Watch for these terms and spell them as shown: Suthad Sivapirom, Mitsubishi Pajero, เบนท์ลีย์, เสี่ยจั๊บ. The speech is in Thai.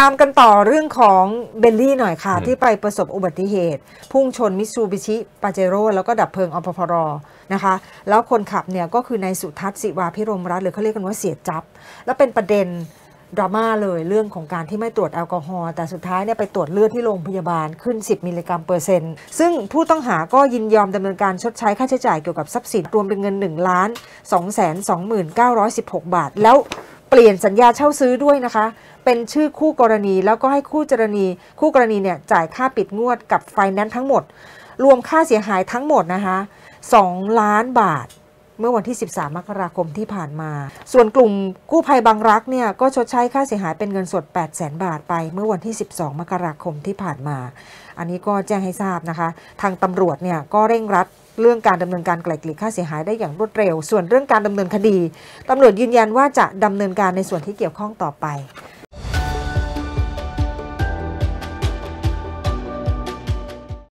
ตามกันต่อเรื่องของเบลลี่หน่อยค่ะที่ไปประสบอุบัติเหตุพุ่งชนมิตซูบิชิปาเจโร่แล้วก็ดับเพลิงอปพรนะคะแล้วคนขับเนี่ยก็คือนายสุทัศน์ศิวาพิรมรัตน์หรือเขาเรียกกันว่าเสียจับและเป็นประเด็นดราม่าเลยเรื่องของการที่ไม่ตรวจแอลกอฮอล์แต่สุดท้ายเนี่ยไปตรวจเลือดที่โรงพยาบาลขึ้น10มิลลิกรัมเปอร์เซ็นต์ซึ่งผู้ต้องหาก็ยินยอมดำเนินการชดใช้ค่าใช้จ่ายเกี่ยวกับทรัพย์สินรวมเป็นเงิน 1,229,916 บาทแล้วเปลี่ยนสัญญาเช่าซื้อด้วยนะคะเป็นชื่อคู่กรณีแล้วก็ให้คู่กรณีเนี่ยจ่ายค่าปิดงวดกับไฟแนนซ์ทั้งหมดรวมค่าเสียหายทั้งหมดนะคะ2,000,000 บาทเมื่อวันที่13มกราคมที่ผ่านมาส่วนกลุ่มกู้ภัยบางรักเนี่ยก็ชดใช้ค่าเสียหายเป็นเงินสด 800,000 บาทไปเมื่อวันที่12มกราคมที่ผ่านมาอันนี้ก็แจ้งให้ทราบนะคะทางตำรวจเนี่ยก็เร่งรัดเรื่องการดำเนินการไกล่เกลี่ยค่าเสียหายได้อย่างรวดเร็วส่วนเรื่องการดำเนินคดีตำรวจยืนยันว่าจะดำเนินการในส่วนที่เกี่ยวข้องต่อไป